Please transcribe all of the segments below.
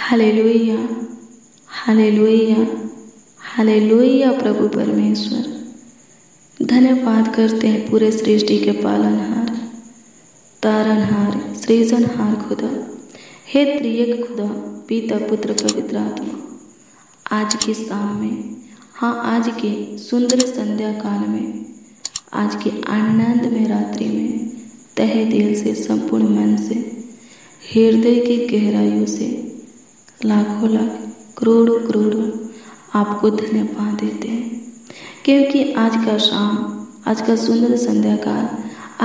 Hallelujah hallelujah hallelujah. प्रभु परमेश्वर धन्यवाद करते हैं पूरे सृष्टि के पालनहार, तारणहार, सृजनहार खुदा, हे त्रिएक खुदा, पिता, पुत्र, पवित्र आत्मा। आज की शाम में, हाँ आज के सुंदर संध्या काल में, आज के आनंदमय रात्रि में, तहे दिल से, संपूर्ण मन से, हृदय की गहराइयों से लाखों लाख करोड़ों करोड़ों आपको धन्यवाद देते हैं, क्योंकि आज का शाम, आज का सुंदर संध्या काल,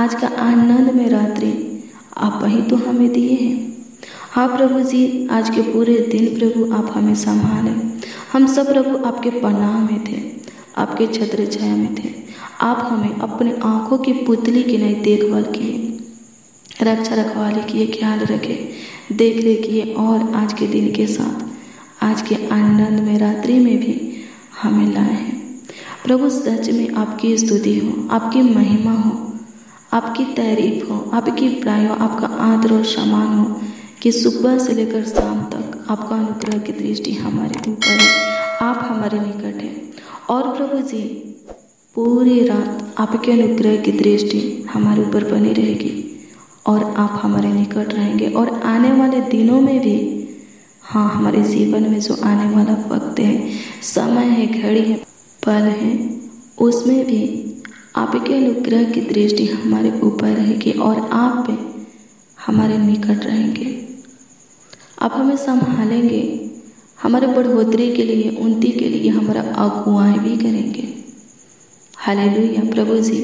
आज का आनंदमय रात्रि आप ही तो हमें दिए हैं। हाँ प्रभु जी, आज के पूरे दिन प्रभु आप हमें संभालें। हम सब प्रभु आपके पनाह में थे, आपके छत्र छाया में थे। आप हमें अपने आँखों की पुतली की नई देखभाल किए, रक्षा रखवाली किए, ख्याल रखे, देख रेख किए। और आज के दिन के साथ, आज के आनंद में रात्रि में भी हमें लाए हैं प्रभु। सच में आपकी स्तुति हो, आपकी महिमा हो, आपकी तारीफ हो, आपकी प्राय हो, आपका आदर और सम्मान हो कि सुबह से लेकर शाम तक आपका अनुग्रह की दृष्टि हमारे ऊपर है, आप हमारे निकट हैं। और प्रभु जी, पूरी रात आपके अनुग्रह की दृष्टि हमारे ऊपर बनी रहेगी और आप हमारे निकट रहेंगे। और आने वाले दिनों में भी, हाँ हमारे जीवन में जो आने वाला वक्त है, समय है, घड़ी है, पल है, उसमें भी आपके अनुग्रह की दृष्टि हमारे ऊपर रहेगी और आप हमारे निकट रहेंगे। आप हमें संभालेंगे, हमारे बढ़ोतरी के लिए, उन्नति के लिए हमारा अगुवाई भी करेंगे। हालेलुया। प्रभु जी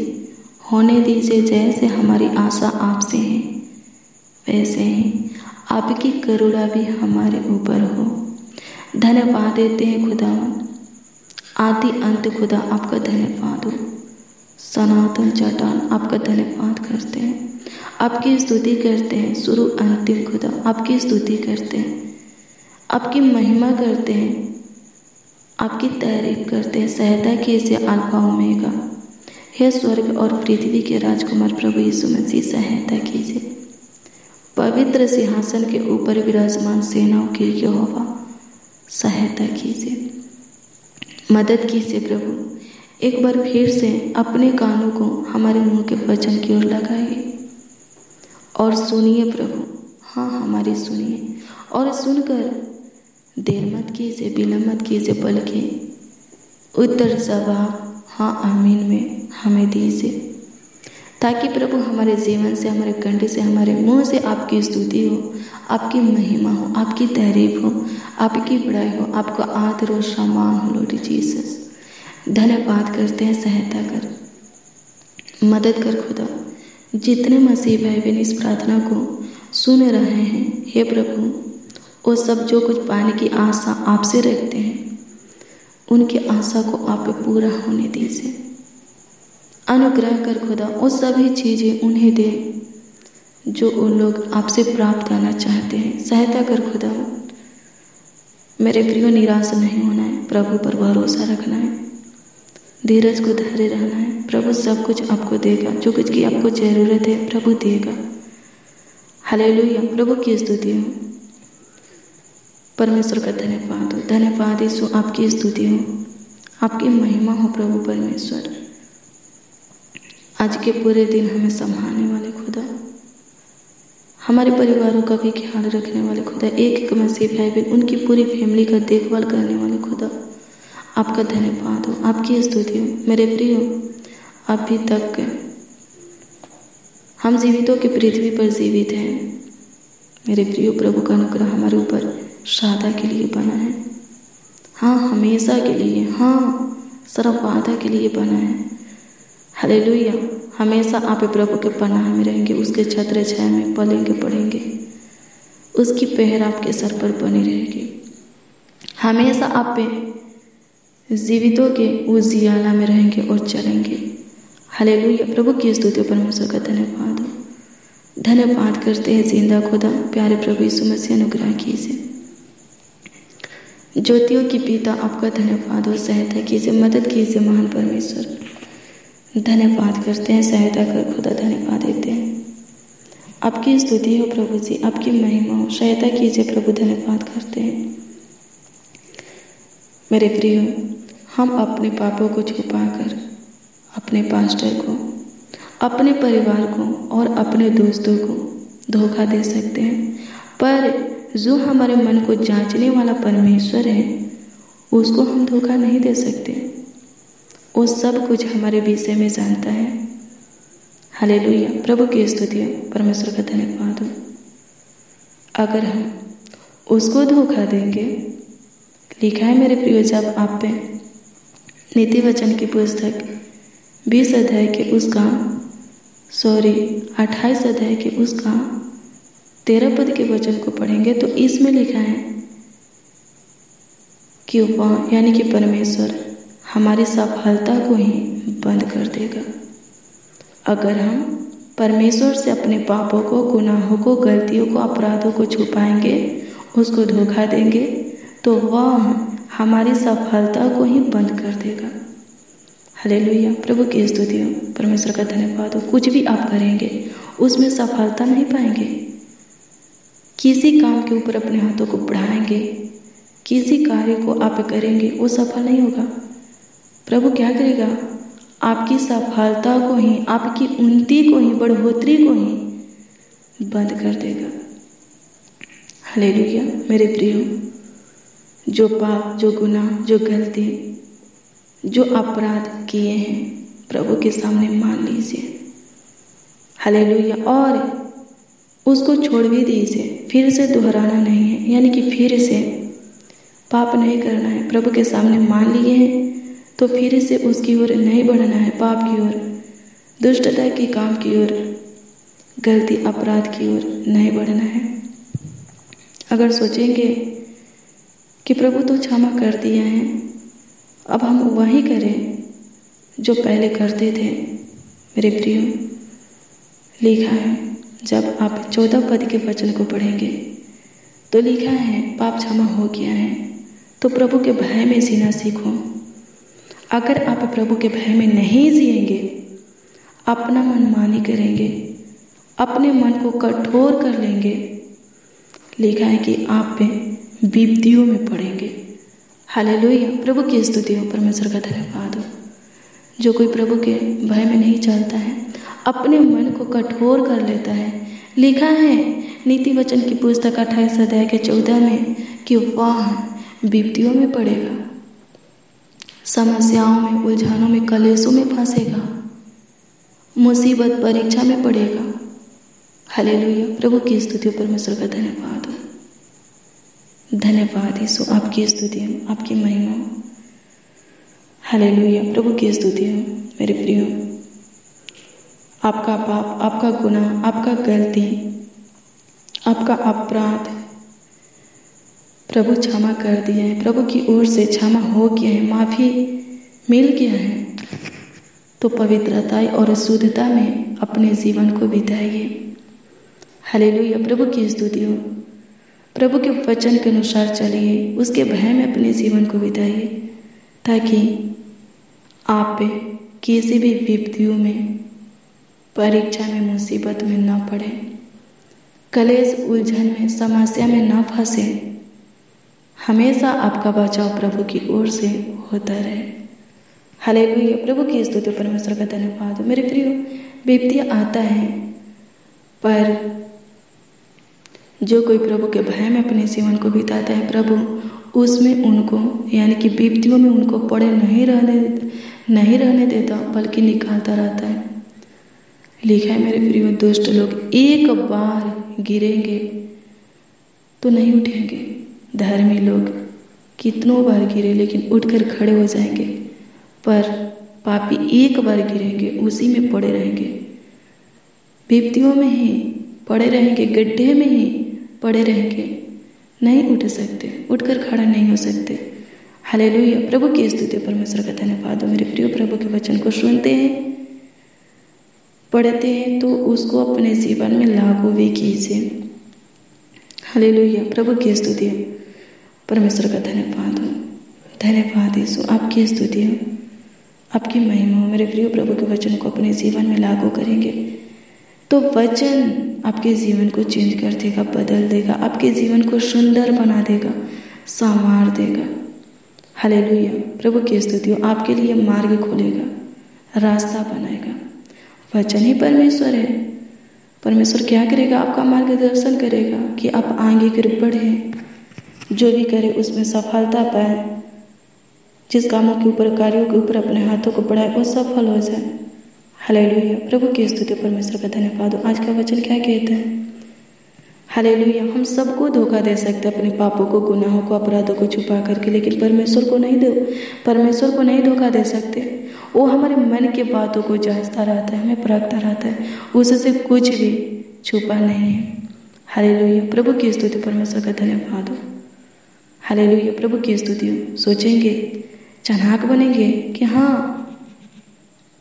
होने दीजिए, जैसे हमारी आशा आपसे है वैसे ही आपकी करुणा भी हमारे ऊपर हो। धन्यवाद देते हैं खुदावन, आदि अंत खुदा आपका धन्यवाद हो। सनातन चट्टान आपका धन्यवाद करते हैं, आपकी स्तुति करते हैं। शुरू अंतिम खुदा आपकी स्तुति करते हैं, आपकी महिमा करते हैं, आपकी तारीफ करते हैं। सहायता कीजिए अल्फा ओमेगा, हे स्वर्ग और पृथ्वी के राजकुमार प्रभु यीशु मसीह, सहायता कीजिए। पवित्र सिंहासन के ऊपर विराजमान सेनाओं के यहोवा सहायता कीजिए, मदद कीजिए प्रभु। एक बार फिर से अपने कानों को हमारे मुंह के वचन की ओर लगाइए और सुनिए प्रभु, हाँ हमारी सुनिए और सुनकर देर मत कीजिए, विलम्ब मत कीजिए, बल्कि उत्तर जवाब हाँ आमीन में हमें दीजिए, ताकि प्रभु हमारे जीवन से, हमारे कंठ से, हमारे मुंह से आपकी स्तुति हो, आपकी महिमा हो, आपकी तारीफ हो, आपकी बड़ाई हो, आपका आदर और सम्मान हो। लॉर्ड जीसस धन्यवाद करते हैं, सहायता कर, मदद कर खुदा। जितने मसीह भाई बहन इस प्रार्थना को सुन रहे हैं, हे प्रभु, वो सब जो कुछ पाने की आशा आपसे रखते हैं, उनकी आशा को आप पूरा होने दीजिए। अनुग्रह कर खुदा, वो सभी चीज़ें उन्हें दे जो उन लोग आपसे प्राप्त करना चाहते हैं। सहायता कर खुदा। मेरे प्रियो, निराश नहीं होना है, प्रभु पर भरोसा रखना है, धीरज को धरे रहना है। प्रभु सब कुछ आपको देगा, जो कुछ की आपको ज़रूरत है प्रभु देगा। हालेलुया। प्रभु की स्तुति हो, परमेश्वर का धन्यवाद हो। धन्यवाद यीशु, आपकी स्तुति हो, आपकी महिमा हो प्रभु परमेश्वर। आज के पूरे दिन हमें संभालने वाले खुदा, हमारे परिवारों का भी ख्याल रखने वाले खुदा, एक एक मसीह भाई बहन उनकी पूरी फैमिली का देखभाल करने वाले खुदा, आपका धन्यवाद हो, आपकी स्तुति हो। मेरे प्रियो, अभी तक हम जीवितों की पृथ्वी पर जीवित हैं। मेरे प्रियो, प्रभु का अनुग्रह हमारे ऊपर सदा के लिए बना है, हाँ हमेशा के लिए, हाँ सर्वदा के लिए बना है। हालेलुया। हमेशा आप प्रभु के पनाह में रहेंगे, उसके छत्र छाया में पलेंगे पढ़ेंगे, उसकी पहर आपके सर पर बनी रहेगी। हमेशा आप जीवितों के उजियाला में रहेंगे और चलेंगे। हालेलुया। प्रभु की स्तुति, परमेश्वर का धन्यवाद हो। धन्यवाद करते हैं जिंदा खुदा, प्यारे प्रभु यीशु मसीह, अनुग्रह कीजिए। ज्योतियों की पिता आपका धन्यवाद हो, सहायता कीजिए, मदद कीजिए महान परमेश्वर। धन्यवाद करते हैं, सहायता कर खुदा, धन्यवाद देते हैं। आपकी स्तुति हो प्रभु जी, आपकी महिमा हो। सहायता कीजिए प्रभु, धन्यवाद करते हैं। मेरे प्रियो, हम अपने पापों को छुपाकर अपने पास्टर को, अपने परिवार को और अपने दोस्तों को धोखा दे सकते हैं, पर जो हमारे मन को जांचने वाला परमेश्वर है उसको हम धोखा नहीं दे सकते। वो सब कुछ हमारे विषय में जानता है। हालेलुया, प्रभु की स्तुति हो, परमेश्वर का धन्यवाद हो। अगर हम उसको धोखा देंगे, लिखा है मेरे प्रियो, जब आप पे नीति वचन की पुस्तक 20 अध्याय के उसका 28 अध्याय के उसका 13 पद के वचन को पढ़ेंगे तो इसमें लिखा है कि वह यानी कि परमेश्वर हमारी सफलता को ही बंद कर देगा। अगर हम परमेश्वर से अपने पापों को, गुनाहों को, गलतियों को, अपराधों को छुपाएंगे, उसको धोखा देंगे, तो वह हमारी सफलता को ही बंद कर देगा। हालेलुया, प्रभु की स्तुति हो, परमेश्वर का धन्यवाद हो। कुछ भी आप करेंगे उसमें सफलता नहीं पाएंगे। किसी काम के ऊपर अपने हाथों को बढ़ाएंगे, किसी कार्य को आप करेंगे, वो सफल नहीं होगा। प्रभु क्या करेगा? आपकी सफलता को ही, आपकी उन्नति को ही, बढ़ोतरी को ही बंद कर देगा। हालेलुया, मेरे प्रियो, जो पाप, जो गुनाह, जो गलती, जो अपराध किए हैं, प्रभु के सामने मान लीजिए। हालेलुया, और उसको छोड़ भी दीजिए। फिर से दोहराना नहीं है, यानी कि फिर से पाप नहीं करना है। प्रभु के सामने मान लिए हैं तो फिर से उसकी ओर नहीं बढ़ना है, पाप की ओर, दुष्टता के काम की ओर, गलती अपराध की ओर नहीं बढ़ना है। अगर सोचेंगे कि प्रभु तो क्षमा कर दिया है, अब हम वही करें जो पहले करते थे। मेरे प्रियो, लिखा है जब आप 14 पद के वचन को पढ़ेंगे तो लिखा है पाप क्षमा हो गया है तो प्रभु के भय में जीना सीखो। अगर आप प्रभु के भय में नहीं जिएंगे, अपना मनमानी करेंगे, अपने मन को कठोर कर लेंगे, लिखा है कि आप पे विपत्तियों में पड़ेंगे। हालेलुया, प्रभु की स्तुति हो, परमेश्वर का धन्यवाद हो। जो कोई प्रभु के भय में नहीं चलता है, अपने मन को कठोर कर लेता है, लिखा है नीति वचन की पुस्तक 28 अध्याय के 14 में कि वह विपत्तियों में पड़ेगा, समस्याओं में, उलझानों में, कलेशों में फंसेगा, मुसीबत, परीक्षा में पड़ेगा। हालेलुया, प्रभु की स्तुति हो, परमेश्वर का धन्यवाद हो। धन्यवाद यीशु, आपकी स्तुति हो, आपकी महिमा हो। हालेलुया, प्रभु की स्तुति हो। मेरे प्रियो, आपका पाप, आपका गुनाह, आपका गलती, आपका अपराध प्रभु क्षमा कर दिया है। प्रभु की ओर से क्षमा हो गया है, माफ़ी मिल गया है, तो पवित्रता और शुद्धता में अपने जीवन को बिताइए। हालेलुया, प्रभु की स्तुति हो। प्रभु के वचन के अनुसार चलिए, उसके भय में अपने जीवन को बिताइए, ताकि आप किसी भी विपत्तियों में, परीक्षा में, मुसीबत में ना पड़े, कलेश, उलझन में, समस्या में ना फंसे। हमेशा आपका बचाव प्रभु की ओर से होता रहे। हालेलुया, प्रभु की स्तुति, परमेश्वर का धन्यवाद। मेरे प्रियो, विपत्ति आता है, पर जो कोई प्रभु के भय में अपने जीवन को बिताता है, प्रभु उसमें उनको, यानी कि विपत्तियों में उनको पड़े नहीं रहने देता, बल्कि निकालता रहता है। लिखा है मेरे प्रियो, दुष्ट लोग एक बार गिरेंगे तो नहीं उठेंगे। धर्मी लोग कितनों बार गिरे लेकिन उठकर खड़े हो जाएंगे, पर पापी एक बार गिरेंगे उसी में पड़े रहेंगे, विपत्तियों में ही पड़े रहेंगे, गड्ढे में ही पड़े रहेंगे, नहीं उठ सकते, उठकर खड़ा नहीं हो सकते। हालेलुया, प्रभु की स्तुति, परमेश्वर का धन्यवाद हो। मेरे प्रियो, प्रभु के वचन को सुनते हैं, पढ़ते हैं तो उसको अपने जीवन में लागू भी कीजिए। हालेलुया, प्रभु की स्तुति हो, परमेश्वर का धन्यवाद हो। धन्यवाद यीशु, आपकी स्तुति हो, आपकी महिमा हो। मेरे प्रियो, प्रभु के वचन को अपने जीवन में लागू करेंगे तो वचन आपके जीवन को चेंज कर देगा, बदल देगा, आपके जीवन को सुंदर बना देगा, संवार देगा। हालेलुया, प्रभु की स्तुति हो। आपके लिए मार्ग खोलेगा, रास्ता बनाएगा। वचन ही परमेश्वर है। परमेश्वर क्या करेगा? आपका मार्गदर्शन करेगा कि आप आगे की ओर बढ़ें, जो भी करें उसमें सफलता पाए, जिस कामों के ऊपर, कार्यों के ऊपर अपने हाथों को बढ़ाए वो सफल हो जाए। हालेलुया, प्रभु की स्तुति, परमेश्वर का धन्यवाद हो। आज का वचन क्या कहता है? हालेलुया, हम सबको धोखा दे सकते हैं, अपने पापों को, गुनाहों को, अपराधों को छुपा करके, लेकिन परमेश्वर को नहीं धोखा दे सकते। वो हमारे मन के बातों को जांचता रहता है, हमें परखता रहता है, उससे कुछ भी छुपा नहीं है। हालेलुया, प्रभु की स्तुति, परमेश्वर का धन्यवाद हो। हालेलुया, प्रभु की स्तुति हो। सोचेंगे, चाणाक बनेंगे कि हाँ,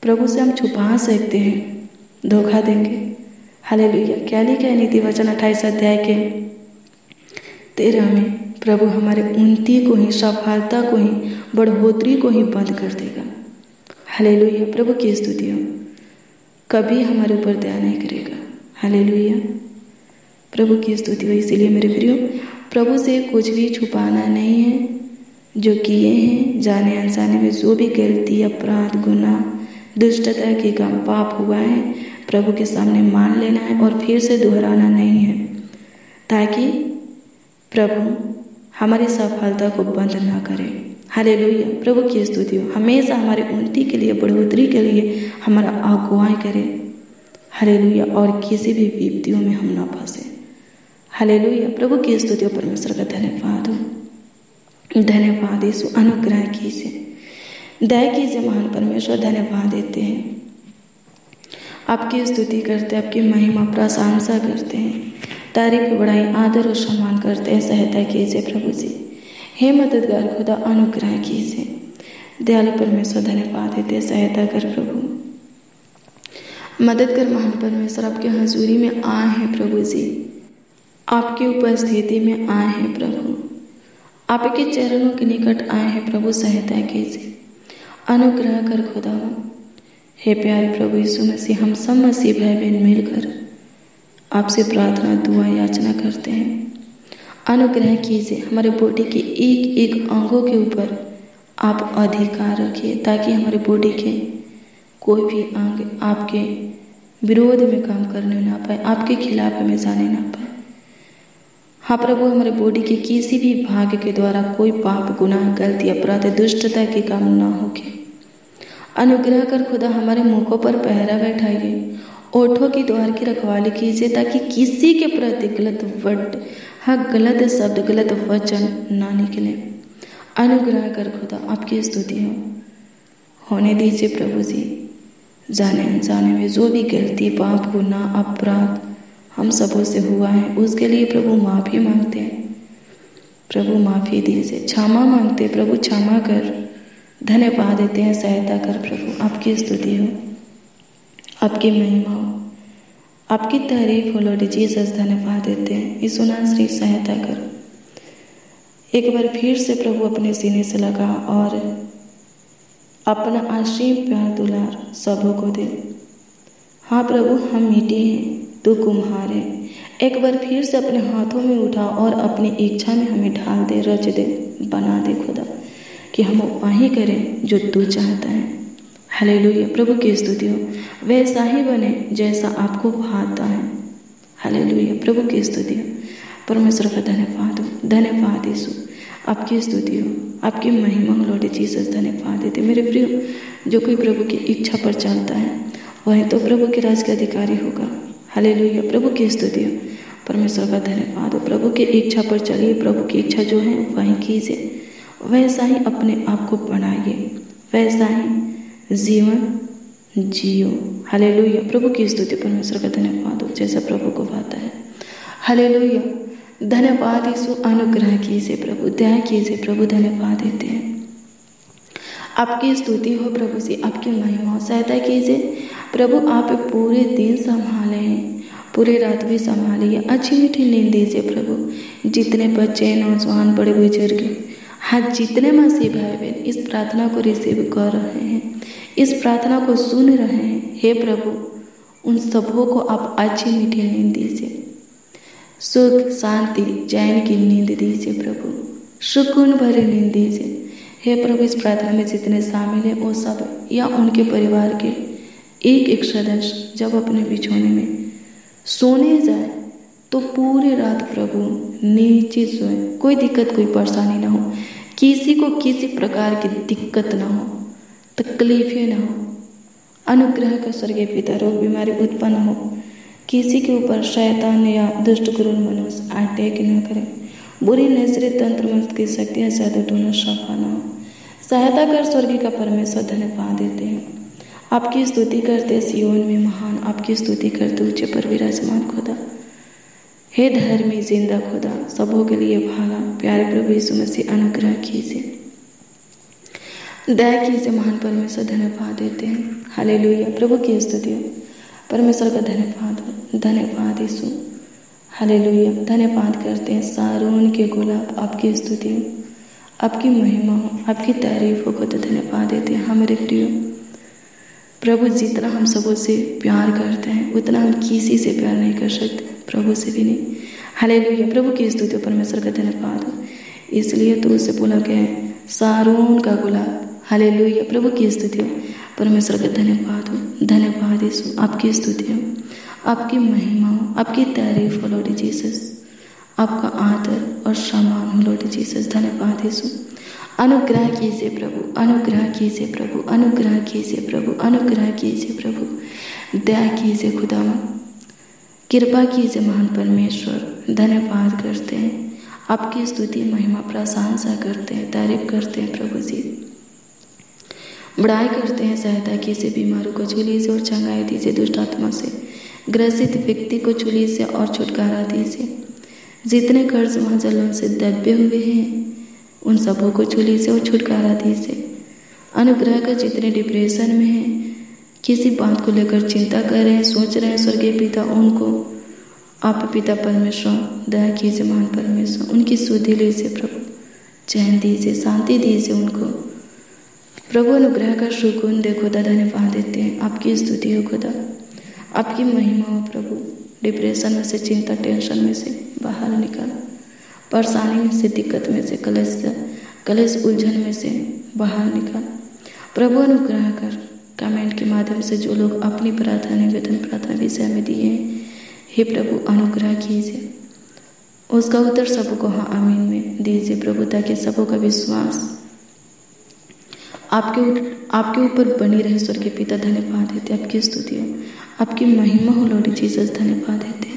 प्रभु से हम छुपा सकते हैं, धोखा देंगे। हालेलुया, क्या लिखा है नीति वचन 28 अध्याय के 13 में? प्रभु हमारे उन्नति को ही, सफलता को ही, बढ़ोतरी को ही बंद कर देगा। हालेलुया, प्रभु की स्तुति हो। कभी हमारे ऊपर दया नहीं करेगा। हालेलुया, प्रभु की स्तुति हो। इसीलिए मेरे प्रियो, प्रभु से कुछ भी छुपाना नहीं है। जो किए हैं जाने अनजाने में, जो भी गलती, अपराध, गुनाह, दुष्टता के काम, पाप हुआ है, प्रभु के सामने मान लेना है और फिर से दोहराना नहीं है, ताकि प्रभु हमारी सफलता को बंद ना करे। हालेलुया, प्रभु की स्तुति हो। हमेशा हमारे उन्नति के लिए, बढ़ोतरी के लिए हमारा अगुवाई करे। हालेलुया, और किसी भी विपत्तियों में हम ना फंसे। हालेलुया, प्रभु की स्तुति हो। परमेश्वर का धन्यवाद हो। धन्यवाद यीशु, अनुग्रह कीजिए, दया कीजिए महान परमेश्वर। धन्यवाद देते हैं, आपकी स्तुति करते हैं, आपकी महिमा प्रशंसा करते हैं, तारीफ, बढ़ाई, आदर और सम्मान करते हैं। सहायता कीजिए प्रभु जी, हे मददगार खुदा, अनुग्रह कीजिए। दयालु परमेश्वर, धन्यवाद देते हैं। सहायता कर प्रभु, मदद कर महान परमेश्वर। आपके हजूरी में आए हैं प्रभु जी, आपकी उपस्थिति में आए हैं प्रभु, आपके चरणों के निकट आए हैं प्रभु। सहायता कीजिए, अनुग्रह कर खुदा। हे प्यारे प्रभु यीशु मसीह, हम सब मसीह भाई बहन मिलकर आपसे प्रार्थना, दुआ, याचना करते हैं। अनुग्रह कीजिए, हमारे बॉडी के एक एक अंगों के ऊपर आप अधिकार रखिए, ताकि हमारे बॉडी के कोई भी अंग आपके विरोध में काम करने ना पाए, आपके खिलाफ हमें जाने ना पाए। हाँ प्रभु, हमारे बॉडी के किसी भी भाग के द्वारा कोई पाप, गुनाह, गलती, अपराध, दुष्टता के काम ना होके। अनुग्रह कर खुदा, हमारे मुखों पर पहरा बैठाइए, ओठों की द्वार की रखवाली कीजिए, ताकि किसी के प्रति गलत वर्ड, हाँ गलत शब्द, गलत वचन ना निकले। अनुग्रह कर खुदा, आपकी स्तुति हो। होने दीजिए प्रभु जी, जाने अनजाने में जो भी गलती, पाप, गुनाह, अपराध हम सबों से हुआ है, उसके लिए प्रभु माफ़ी मांगते हैं। प्रभु माफ़ी दीजिए, क्षमा मांगते हैं प्रभु, क्षमा कर। धन्यवाद देते हैं। सहायता कर प्रभु, आपकी स्तुति हो, आपकी महिमा हो, आपकी तारीफ हो। लॉर्ड जीसस, धन्यवाद देते हैं। इस श्री सहायता करो। एक बार फिर से प्रभु अपने सीने से लगा और अपना आशीष, प्यार, दुलार सबों को दे। हाँ प्रभु, हम मीठे हैं, तू कुम्हार है। एक बार फिर से अपने हाथों में उठा और अपनी इच्छा में हमें ढाल दे, रच दे, बना दे खुदा, कि हम वही करें जो तू चाहता है। हालेलुया, प्रभु की स्तुति हो। वैसा ही बने जैसा आपको भाता है। हालेलुया, प्रभु की स्तुति हो। परमेश्वर का धन्यवाद हो। धन्यवाद यीशु, आपकी स्तुति हो, आपकी महिमा हो। लॉर्ड जीसस, धन्यवाद देते। मेरे प्रियो, जो कोई प्रभु की इच्छा पर चलता है वही तो प्रभु के राज का अधिकारी होगा। हालेलुया, प्रभु की स्तुति हो। परमेश्वर का धन्यवाद हो। प्रभु की इच्छा पर चलिए, प्रभु की इच्छा जो है वही कीजिए, वैसा ही अपने आप को बनाइए, वैसा ही जीवन जियो। हालेलुया, प्रभु की स्तुति, परमेश्वर का धन्यवाद हो, जैसा प्रभु को भाता है। हालेलुया, धन्यवाद यीशु, अनुग्रह कीजिए प्रभु, दया कीजिए प्रभु। धन्यवाद देते हैं, आपकी स्तुति हो प्रभु जी, आपकी महिमा हो। सहायता कीजिए प्रभु, आप पूरे दिन संभालें, पूरे रात भी संभालिए, अच्छी मीठी नींद दीजिए प्रभु। जितने बच्चे, नौजवान, बड़े बुजुर्ग, हाँ जितने मसीह भाई बहन इस प्रार्थना को रिसीव कर रहे हैं, इस प्रार्थना को सुन रहे हैं, हे प्रभु उन सबों को आप अच्छी मीठी नींद दीजिए, सुख शांति चैन की नींद दीजिए प्रभु, सुकून भरी नींद दीजिए। हे प्रभु, इस प्रार्थना में जितने शामिल हैं वो सब या उनके परिवार के एक एक सदस्य जब अपने बिछोने में सोने जाए तो पूरी रात प्रभु नीचे सोए, कोई दिक्कत कोई परेशानी ना हो, किसी को किसी प्रकार की दिक्कत ना हो, तकलीफें ना हो। अनुग्रह का स्वर्गीय पिता, रोग बीमारी उत्पन्न हो, किसी के ऊपर शैतान या दुष्ट क्रूर मनुष्य अटैक न करें, बुरी नजरे तंत्र मंत्र की शक्तियाँ जादू टोना सफा ना हो। सहायता कर स्वर्गीय का परमेश्वर, धन्यवाद देते हैं, आपकी स्तुति करते सियोन में महान, आपकी स्तुति करते ऊंचे पर विराजमान खुदा। हे धर्मी जिंदा खुदा, सबों के लिए भला प्यारे प्रभु यीशु मसीह अनुग्रह कीजिए, दया कीजिए महान परमेश्वर, धन्यवाद देते हैं। हालेलुया, प्रभु की स्तुति हो, परमेश्वर का धन्यवाद हो, धन्यवाद यीशु, हालेलुया। धन्यवाद करते हैं सारोन के गुलाब, आपकी स्तुति हो, आपकी महिमा हो, आपकी तारीफ हो खुदा, धन्यवाद देते हैं। हमारे प्रिय प्रभु, जितना हम सबों से प्यार करते हैं उतना हम किसी से प्यार नहीं कर सकते, प्रभु से भी नहीं। हालेलुया, प्रभु की स्तुति, परमेश्वर का धन्यवाद हो, इसलिए तो उसे बोला गया है सारोन का गुलाब। हालेलुया, प्रभु की स्तुति हो, परमेश्वर का धन्यवाद हो, धन्यवाद यीशु, आपकी स्तुति हो, आपकी महिमा हो, आपकी तारीफ हो लॉर्ड जीसस, आपका आदर और सम्मान हो लॉर्ड जीसस, धन्यवाद यीशु। अनुग्रह कीजिए प्रभु, अनुग्रह कीजिए प्रभु, अनुग्रह कीजिए प्रभु, अनुग्रह कीजिए प्रभु, दया कीजिए खुदा, कृपा कीजिए महान परमेश्वर, धन्यवाद करते हैं, आपकी स्तुति महिमा प्रशंसा करते हैं, तारीफ करते हैं प्रभु जी, बड़ाई करते हैं। सहायता कीजिए, बीमारों को झूली से और चंगाई दीजिए, दुष्ट आत्मा से ग्रसित व्यक्ति को झूली से और छुटकारा दीजिए। जितने कर्ज महाजन लोन से दबे हुए हैं उन सबों को झूली से और छुटकारा दीजिए। अनुग्रह का जितने डिप्रेशन में हैं, किसी बात को लेकर चिंता कर रहे हैं, सोच रहे हैं स्वर्गीय पिता, उनको आप पिता परमेश्वर दया कीजिए महान परमेश्वर, उनकी सुधि लीजिए प्रभु, चैन दीजिए, शांति दीजिए उनको प्रभु, अनुग्रह का सुकून दे खुदा, धन्यवाद देते हैं। आपकी स्तुति हो खुदा, आपकी महिमा हो प्रभु, डिप्रेशन में से चिंता टेंशन में से बाहर निकालो, परेशानी में से दिक्कत में से कलेश उलझन में से बाहर निकाल प्रभु। अनुग्रह कर कमेंट के माध्यम से जो लोग अपनी प्रार्थना निवेदन प्रार्थना विषय में दिए हैं, हे प्रभु अनुग्रह कीजिए, उसका उत्तर सबको हाँ आमीन में दीजिए प्रभु, ताकि सबों का विश्वास आपके ऊपर बनी रहे। स्वर्गीय पिता धन्यवाद देते, आपकी स्तुति हो, आपकी महिमा हो लॉर्ड जीसस, धन्यवाद देते।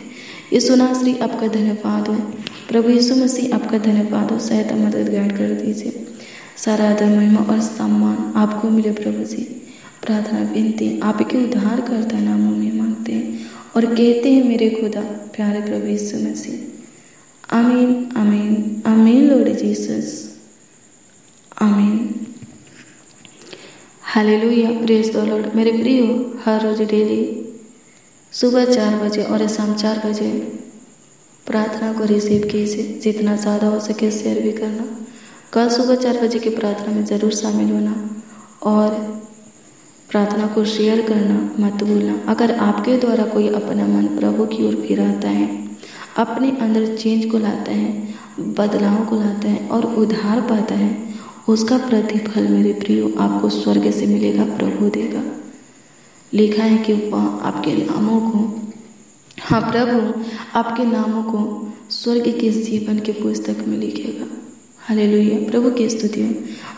यीशु नासरी आपका धन्यवाद हो प्रभु, यीशु मसीह आपका धन्यवाद हो, सहायता मदद गाइड कर दीजिए, सारा आदर महिमा और सम्मान आपको मिले प्रभु जी। प्रार्थना विनती आपके उद्धारकर्ता नामों में मांगते हैं और कहते हैं मेरे खुदा प्यारे प्रभु यीशु मसीह, आमीन आमीन आमीन लॉर्ड जीसस, आमीन। Hallelujah, praise the Lord. मेरे प्रियो, हर रोज डेली सुबह 4 बजे और शाम 4 बजे प्रार्थना को रिसीव कीजिए, जितना ज़्यादा हो सके शेयर भी करना। कल सुबह 4 बजे की प्रार्थना में ज़रूर शामिल होना और प्रार्थना को शेयर करना मत भूलना। अगर आपके द्वारा कोई अपना मन प्रभु की ओर फिराता है, अपने अंदर चेंज को लाता है, बदलाव को लाता है और उधार पाता है, उसका प्रतिफल मेरे प्रियो आपको स्वर्ग से मिलेगा, प्रभु देगा। लिखा है कि वह आपके नामों को, हाँ प्रभु आपके नामों को स्वर्ग के जीवन के पुस्तक में लिखेगा। हालेलुया, प्रभु की स्तुति हो।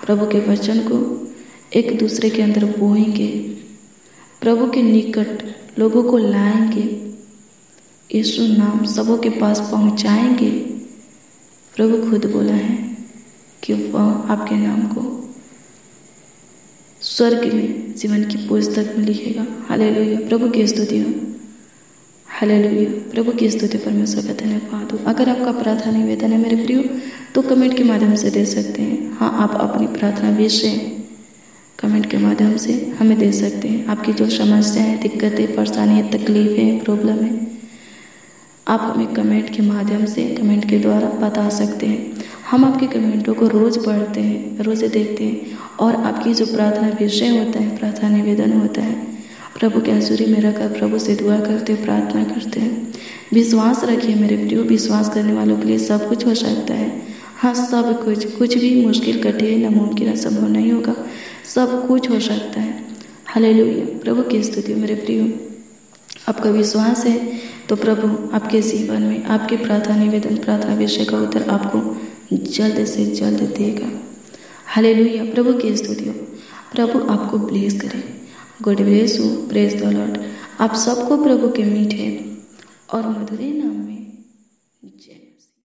प्रभु के वचन को एक दूसरे के अंदर बोएंगे, प्रभु के निकट लोगों को लाएंगे, यीशु नाम सबों के पास पहुंचाएंगे। प्रभु खुद बोला है कि वह आपके नाम को स्वर्ग में जीवन की पुस्तक में लिखेगा। हालेलुया, प्रभु की स्तुति हो। हालेलुया, प्रभु की स्तुति, परमेश्वर का धन्यवाद हो। अगर आपका प्रार्थना निवेदन है मेरे प्रियो तो कमेंट के माध्यम से दे सकते हैं। हाँ, आप अपनी प्रार्थना विषय कमेंट के माध्यम से हमें दे सकते हैं। आपकी जो समस्याएं, दिक्कतें, परेशानियाँ, तकलीफें, प्रॉब्लम है, आप हमें कमेंट के माध्यम से कमेंट के द्वारा बता सकते हैं। हम आपके कमेंटों को रोज़ पढ़ते हैं, रोज़ देखते हैं और आपकी जो प्रार्थना विषय होता है, प्रार्थना निवेदन होता है, प्रभु के आसुरी में रखकर प्रभु से दुआ करते प्रार्थना करते हैं। विश्वास रखिए मेरे प्रियो, विश्वास करने वालों के लिए सब कुछ हो सकता है। हाँ सब कुछ भी मुश्किल कठिन नामुमकिन असंभव नहीं होगा, सब कुछ हो सकता है। हालेलुया, प्रभु की स्तुति। मेरे प्रियो आपका विश्वास है तो प्रभु आपके जीवन में आपके प्रार्थना निवेदन प्रार्थना विषय का उत्तर आपको जल्द से जल्द देगा। हालेलुया, प्रभु की स्तुति। प्रभु आपको ब्लेस करे। God bless you. Praise the Lord. आप सबको प्रभु के मीठे और मधुरे नाम में